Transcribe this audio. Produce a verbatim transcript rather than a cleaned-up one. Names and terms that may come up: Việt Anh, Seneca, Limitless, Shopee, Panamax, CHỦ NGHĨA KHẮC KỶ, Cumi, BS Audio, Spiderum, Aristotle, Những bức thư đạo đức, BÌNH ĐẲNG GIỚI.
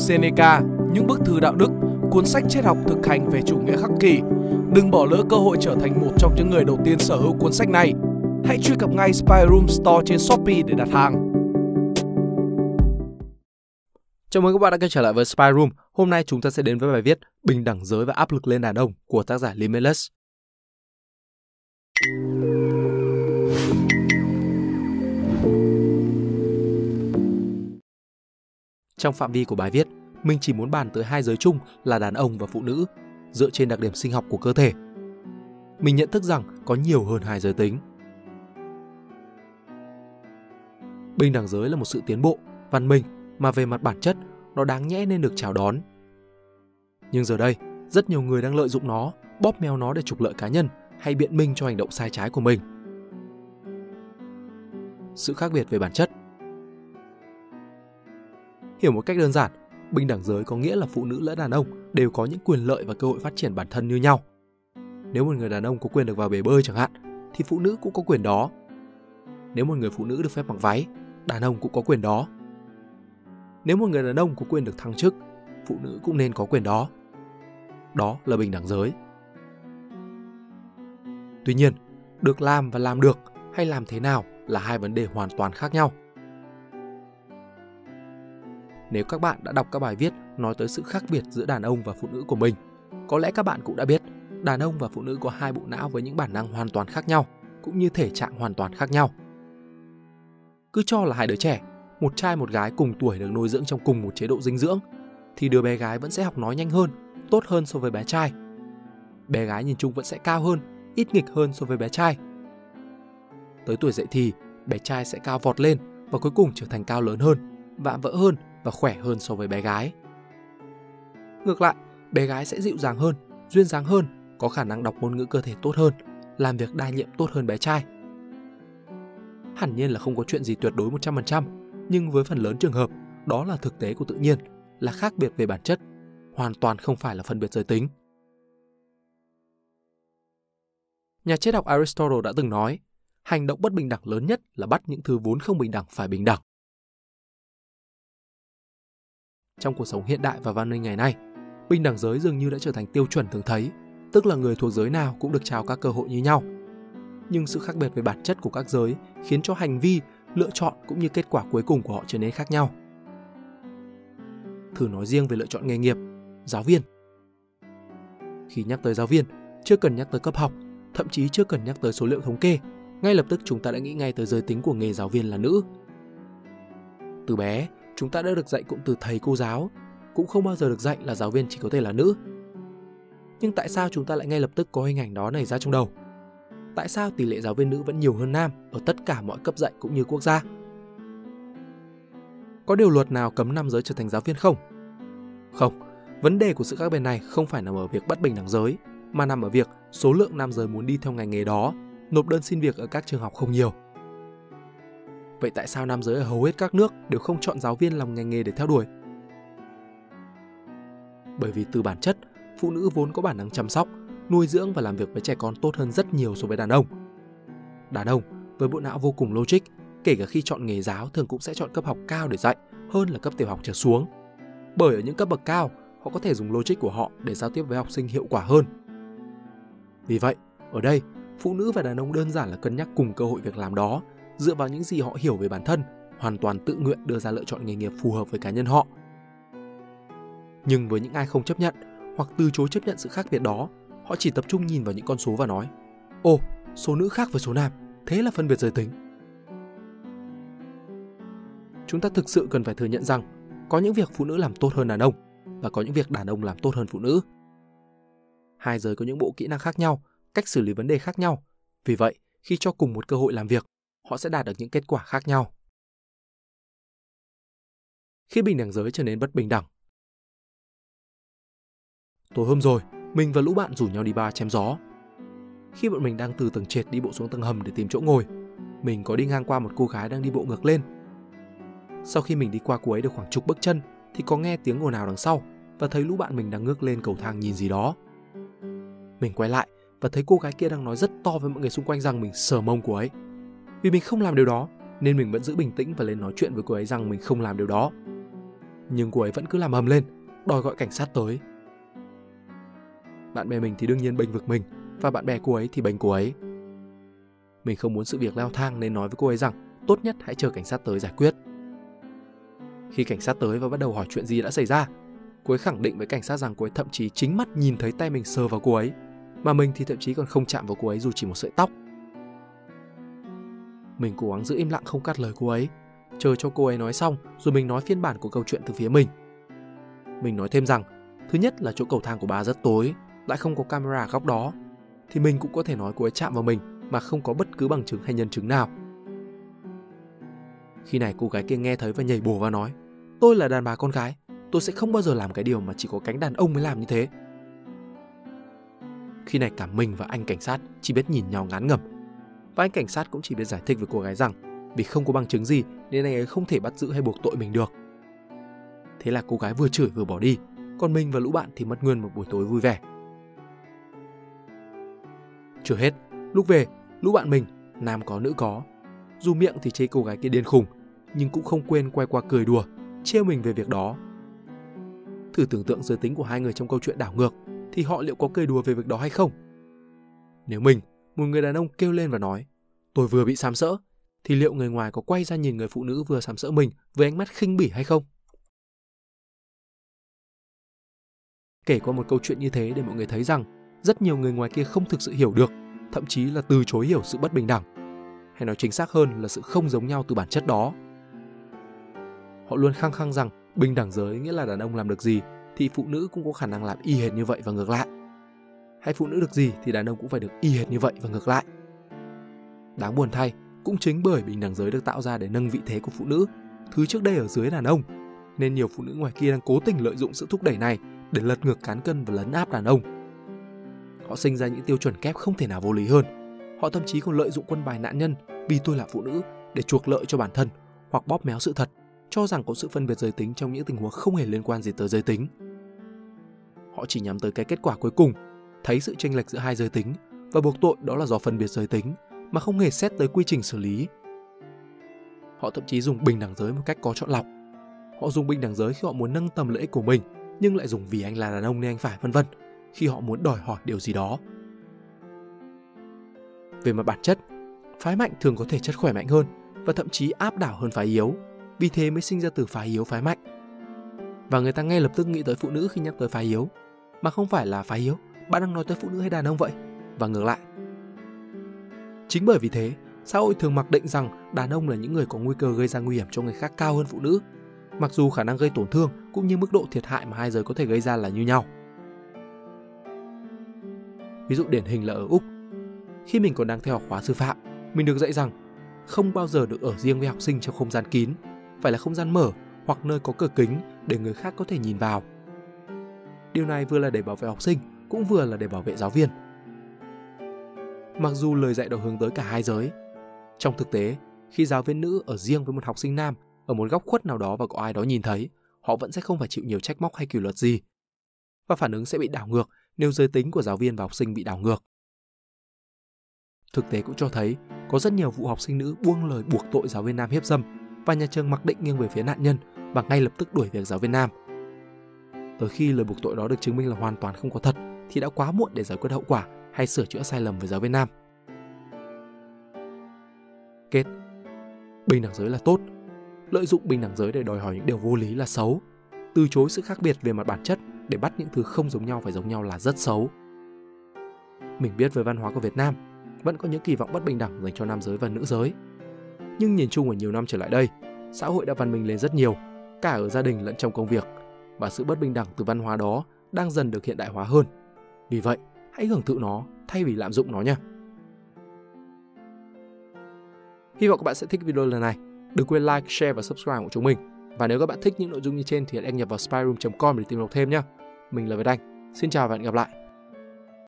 Seneca, Những bức thư đạo đức, cuốn sách triết học thực hành về chủ nghĩa khắc kỷ. Đừng bỏ lỡ cơ hội trở thành một trong những người đầu tiên sở hữu cuốn sách này. Hãy truy cập ngay Spiderum Store trên Shopee để đặt hàng. Chào mừng các bạn đã quay trở lại với Spiderum. Hôm nay chúng ta sẽ đến với bài viết Bình đẳng giới và áp lực lên đàn ông của tác giả Limitless. Trong phạm vi của bài viết, mình chỉ muốn bàn tới hai giới chung là đàn ông và phụ nữ dựa trên đặc điểm sinh học của cơ thể. Mình nhận thức rằng có nhiều hơn hai giới tính. Bình đẳng giới là một sự tiến bộ, văn minh mà về mặt bản chất nó đáng nhẽ nên được chào đón. Nhưng giờ đây, rất nhiều người đang lợi dụng nó, bóp méo nó để trục lợi cá nhân hay biện minh cho hành động sai trái của mình. Sự khác biệt về bản chất. Hiểu một cách đơn giản, bình đẳng giới có nghĩa là phụ nữ lẫn đàn ông đều có những quyền lợi và cơ hội phát triển bản thân như nhau. Nếu một người đàn ông có quyền được vào bể bơi chẳng hạn, thì phụ nữ cũng có quyền đó. Nếu một người phụ nữ được phép mặc váy, đàn ông cũng có quyền đó. Nếu một người đàn ông có quyền được thăng chức, phụ nữ cũng nên có quyền đó. Đó là bình đẳng giới. Tuy nhiên, được làm và làm được hay làm thế nào là hai vấn đề hoàn toàn khác nhau. Nếu các bạn đã đọc các bài viết nói tới sự khác biệt giữa đàn ông và phụ nữ của mình, có lẽ các bạn cũng đã biết đàn ông và phụ nữ có hai bộ não với những bản năng hoàn toàn khác nhau, cũng như thể trạng hoàn toàn khác nhau. Cứ cho là hai đứa trẻ, một trai một gái cùng tuổi được nuôi dưỡng trong cùng một chế độ dinh dưỡng, thì đứa bé gái vẫn sẽ học nói nhanh hơn, tốt hơn so với bé trai. Bé gái nhìn chung vẫn sẽ cao hơn, ít nghịch hơn so với bé trai. Tới tuổi dậy thì, bé trai sẽ cao vọt lên và cuối cùng trở thành cao lớn hơn, vạm vỡ hơn và khỏe hơn so với bé gái. Ngược lại, bé gái sẽ dịu dàng hơn, duyên dáng hơn, có khả năng đọc ngôn ngữ cơ thể tốt hơn, làm việc đa nhiệm tốt hơn bé trai. Hẳn nhiên là không có chuyện gì tuyệt đối một trăm phần trăm, nhưng với phần lớn trường hợp, đó là thực tế của tự nhiên, là khác biệt về bản chất, hoàn toàn không phải là phân biệt giới tính. Nhà triết học Aristotle đã từng nói, hành động bất bình đẳng lớn nhất là bắt những thứ vốn không bình đẳng phải bình đẳng. Trong cuộc sống hiện đại và văn minh ngày nay, bình đẳng giới dường như đã trở thành tiêu chuẩn thường thấy, tức là người thuộc giới nào cũng được trao các cơ hội như nhau. Nhưng sự khác biệt về bản chất của các giới khiến cho hành vi, lựa chọn cũng như kết quả cuối cùng của họ trở nên khác nhau. Thử nói riêng về lựa chọn nghề nghiệp, giáo viên. Khi nhắc tới giáo viên, chưa cần nhắc tới cấp học, thậm chí chưa cần nhắc tới số liệu thống kê, ngay lập tức chúng ta đã nghĩ ngay tới giới tính của nghề giáo viên là nữ. Từ bé, chúng ta đã được dạy cụm từ thầy cô giáo, cũng không bao giờ được dạy là giáo viên chỉ có thể là nữ. Nhưng tại sao chúng ta lại ngay lập tức có hình ảnh đó nảy ra trong đầu? Tại sao tỷ lệ giáo viên nữ vẫn nhiều hơn nam ở tất cả mọi cấp dạy cũng như quốc gia? Có điều luật nào cấm nam giới trở thành giáo viên không? Không, vấn đề của sự khác biệt này không phải nằm ở việc bất bình đẳng giới, mà nằm ở việc số lượng nam giới muốn đi theo ngành nghề đó, nộp đơn xin việc ở các trường học không nhiều. Vậy tại sao nam giới ở hầu hết các nước đều không chọn giáo viên làm ngành nghề để theo đuổi? Bởi vì từ bản chất, phụ nữ vốn có bản năng chăm sóc, nuôi dưỡng và làm việc với trẻ con tốt hơn rất nhiều so với đàn ông. Đàn ông, với bộ não vô cùng logic, kể cả khi chọn nghề giáo thường cũng sẽ chọn cấp học cao để dạy hơn là cấp tiểu học trở xuống. Bởi ở những cấp bậc cao, họ có thể dùng logic của họ để giao tiếp với học sinh hiệu quả hơn. Vì vậy, ở đây, phụ nữ và đàn ông đơn giản là cân nhắc cùng cơ hội việc làm đó, dựa vào những gì họ hiểu về bản thân, hoàn toàn tự nguyện đưa ra lựa chọn nghề nghiệp phù hợp với cá nhân họ. Nhưng với những ai không chấp nhận hoặc từ chối chấp nhận sự khác biệt đó, họ chỉ tập trung nhìn vào những con số và nói: "Ồ, số nữ khác với số nam, thế là phân biệt giới tính." Chúng ta thực sự cần phải thừa nhận rằng có những việc phụ nữ làm tốt hơn đàn ông và có những việc đàn ông làm tốt hơn phụ nữ. Hai giới có những bộ kỹ năng khác nhau, cách xử lý vấn đề khác nhau. Vì vậy, khi cho cùng một cơ hội làm việc, họ sẽ đạt được những kết quả khác nhau. Khi bình đẳng giới trở nên bất bình đẳng. Tối hôm rồi, mình và lũ bạn rủ nhau đi bar chém gió. Khi bọn mình đang từ tầng trệt đi bộ xuống tầng hầm để tìm chỗ ngồi, mình có đi ngang qua một cô gái đang đi bộ ngược lên. Sau khi mình đi qua cô ấy được khoảng chục bước chân thì có nghe tiếng ồn ào đằng sau và thấy lũ bạn mình đang ngước lên cầu thang nhìn gì đó. Mình quay lại và thấy cô gái kia đang nói rất to với mọi người xung quanh rằng mình sờ mông cô ấy. Vì mình không làm điều đó nên mình vẫn giữ bình tĩnh và lên nói chuyện với cô ấy rằng mình không làm điều đó. nhưng cô ấy vẫn cứ làm ầm lên, đòi gọi cảnh sát tới. Bạn bè mình thì đương nhiên bênh vực mình, và bạn bè cô ấy thì bênh cô ấy. Mình không muốn sự việc leo thang nên nói với cô ấy rằng tốt nhất hãy chờ cảnh sát tới giải quyết. Khi cảnh sát tới và bắt đầu hỏi chuyện gì đã xảy ra, cô ấy khẳng định với cảnh sát rằng cô ấy thậm chí chính mắt nhìn thấy tay mình sờ vào cô ấy, mà mình thì thậm chí còn không chạm vào cô ấy dù chỉ một sợi tóc. Mình cố gắng giữ im lặng không cắt lời cô ấy, chờ cho cô ấy nói xong rồi mình nói phiên bản của câu chuyện từ phía mình. Mình nói thêm rằng, thứ nhất là chỗ cầu thang của bà rất tối, lại không có camera ở góc đó, thì mình cũng có thể nói cô ấy chạm vào mình mà không có bất cứ bằng chứng hay nhân chứng nào. Khi này cô gái kia nghe thấy và nhảy bổ vào nói: "Tôi là đàn bà con gái, tôi sẽ không bao giờ làm cái điều mà chỉ có cánh đàn ông mới làm như thế." Khi này cả mình và anh cảnh sát chỉ biết nhìn nhau ngán ngẩm. Và anh cảnh sát cũng chỉ biết giải thích với cô gái rằng vì không có bằng chứng gì nên anh ấy không thể bắt giữ hay buộc tội mình được. Thế là cô gái vừa chửi vừa bỏ đi, còn mình và lũ bạn thì mất nguyên một buổi tối vui vẻ. Chưa hết, lúc về, lũ bạn mình, nam có nữ có, dù miệng thì chê cô gái kia điên khùng, nhưng cũng không quên quay qua cười đùa, trêu mình về việc đó. Thử tưởng tượng giới tính của hai người trong câu chuyện đảo ngược, thì họ liệu có cười đùa về việc đó hay không? Nếu mình, một người đàn ông kêu lên và nói, tôi vừa bị sàm sỡ, thì liệu người ngoài có quay ra nhìn người phụ nữ vừa sàm sỡ mình với ánh mắt khinh bỉ hay không? Kể qua một câu chuyện như thế để mọi người thấy rằng rất nhiều người ngoài kia không thực sự hiểu được, thậm chí là từ chối hiểu sự bất bình đẳng, hay nói chính xác hơn là sự không giống nhau từ bản chất đó. Họ luôn khăng khăng rằng bình đẳng giới nghĩa là đàn ông làm được gì thì phụ nữ cũng có khả năng làm y hệt như vậy và ngược lại, hay phụ nữ được gì thì đàn ông cũng phải được y hệt như vậy và ngược lại. Đáng buồn thay, cũng chính bởi bình đẳng giới được tạo ra để nâng vị thế của phụ nữ, thứ trước đây ở dưới đàn ông, nên nhiều phụ nữ ngoài kia đang cố tình lợi dụng sự thúc đẩy này để lật ngược cán cân và lấn áp đàn ông. Họ sinh ra những tiêu chuẩn kép không thể nào vô lý hơn. Họ thậm chí còn lợi dụng quân bài nạn nhân vì tôi là phụ nữ để chuộc lợi cho bản thân, hoặc bóp méo sự thật, cho rằng có sự phân biệt giới tính trong những tình huống không hề liên quan gì tới giới tính. Họ chỉ nhắm tới cái kết quả cuối cùng, thấy sự chênh lệch giữa hai giới tính và buộc tội đó là do phân biệt giới tính, mà không hề xét tới quy trình xử lý. Họ thậm chí dùng bình đẳng giới một cách có chọn lọc. Họ dùng bình đẳng giới khi họ muốn nâng tầm lợi ích của mình, nhưng lại dùng vì anh là đàn ông nên anh phải, vân vân, khi họ muốn đòi hỏi điều gì đó. Về mặt bản chất, phái mạnh thường có thể chất khỏe mạnh hơn và thậm chí áp đảo hơn phái yếu, vì thế mới sinh ra từ phái yếu phái mạnh. Và người ta ngay lập tức nghĩ tới phụ nữ khi nhắc tới phái yếu, mà không phải là phái yếu, bạn đang nói tới phụ nữ hay đàn ông vậy, và ngược lại. Chính bởi vì thế, xã hội thường mặc định rằng đàn ông là những người có nguy cơ gây ra nguy hiểm cho người khác cao hơn phụ nữ, mặc dù khả năng gây tổn thương cũng như mức độ thiệt hại mà hai giới có thể gây ra là như nhau. Ví dụ điển hình là ở Úc. Khi mình còn đang theo học khóa sư phạm, mình được dạy rằng không bao giờ được ở riêng với học sinh trong không gian kín, phải là không gian mở hoặc nơi có cửa kính để người khác có thể nhìn vào. Điều này vừa là để bảo vệ học sinh, cũng vừa là để bảo vệ giáo viên. Mặc dù lời dạy đó hướng tới cả hai giới, trong thực tế, khi giáo viên nữ ở riêng với một học sinh nam ở một góc khuất nào đó và có ai đó nhìn thấy, họ vẫn sẽ không phải chịu nhiều trách móc hay kỷ luật gì. Và phản ứng sẽ bị đảo ngược nếu giới tính của giáo viên và học sinh bị đảo ngược. Thực tế cũng cho thấy có rất nhiều vụ học sinh nữ buông lời buộc tội giáo viên nam hiếp dâm và nhà trường mặc định nghiêng về phía nạn nhân và ngay lập tức đuổi việc giáo viên nam. Tới khi lời buộc tội đó được chứng minh là hoàn toàn không có thật thì đã quá muộn để giải quyết hậu quả hay sửa chữa sai lầm với giáo viên nam. Kết, bình đẳng giới là tốt. Lợi dụng bình đẳng giới để đòi hỏi những điều vô lý là xấu. Từ chối sự khác biệt về mặt bản chất để bắt những thứ không giống nhau phải giống nhau là rất xấu. Mình biết với văn hóa của Việt Nam vẫn có những kỳ vọng bất bình đẳng dành cho nam giới và nữ giới. Nhưng nhìn chung ở nhiều năm trở lại đây, xã hội đã văn minh lên rất nhiều, cả ở gia đình lẫn trong công việc, và sự bất bình đẳng từ văn hóa đó đang dần được hiện đại hóa hơn. Vì vậy, hãy hưởng thụ nó thay vì lạm dụng nó nhé. Hy vọng các bạn sẽ thích video lần này. Đừng quên like, share và subscribe của chúng mình. Và nếu các bạn thích những nội dung như trên thì hãy đăng nhập vào spiderum chấm com để tìm đọc thêm nhé. Mình là Việt Anh. Xin chào và hẹn gặp lại.